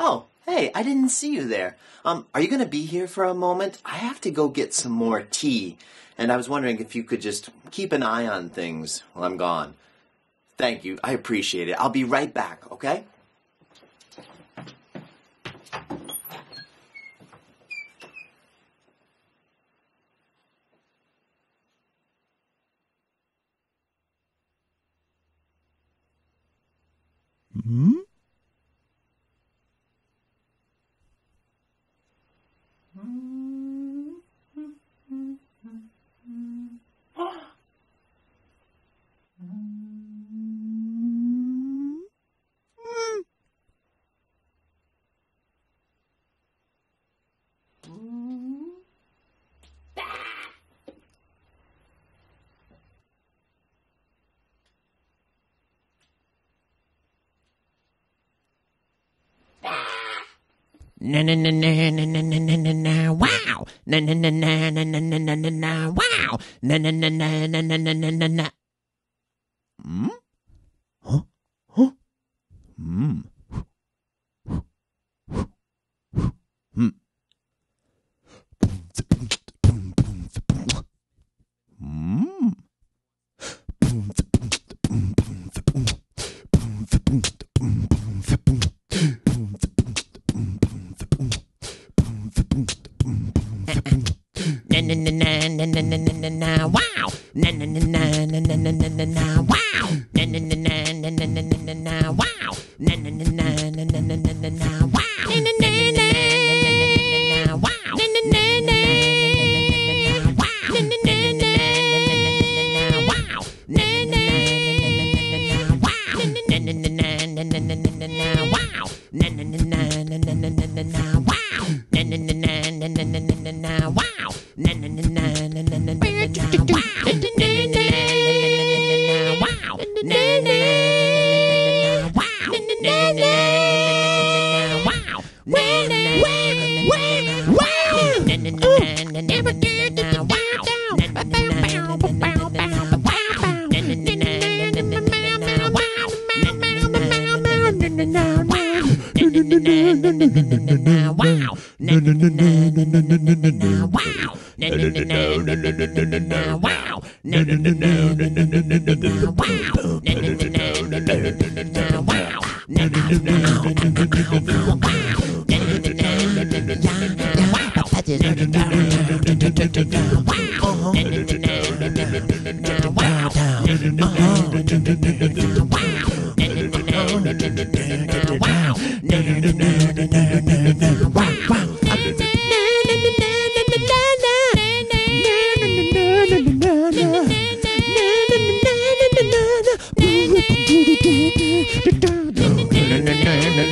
Oh, hey, I didn't see you there. Are you going to be here for a moment? I have to go get some more tea, and I was wondering if you could just keep an eye on things while I'm gone. Thank you. I appreciate it. I'll be right back, okay? Hmm? Na na na na na na na na na na wow, na na na na na na na na na wow, na na na na na na na na na. Hmm? Huh? Huh? Hmm. Hmm. Wow, na na na na na na na na wow, na na na na na na na na wow, na na na na na na na na na wow, na na na na na wow, na na na na wow, na na na na wow, na na na wow, na na na.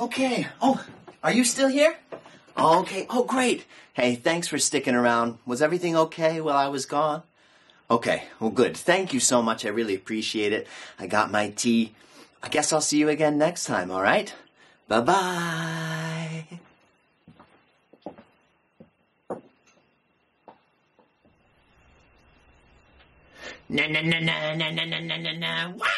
Okay. Oh, are you still here? Okay. Oh, great. Hey, thanks for sticking around. Was everything okay while I was gone? Okay. Well, good. Thank you so much. I really appreciate it. I got my tea. I guess I'll see you again next time, all right? Bye-bye. Na na na na na na na na na. Wow!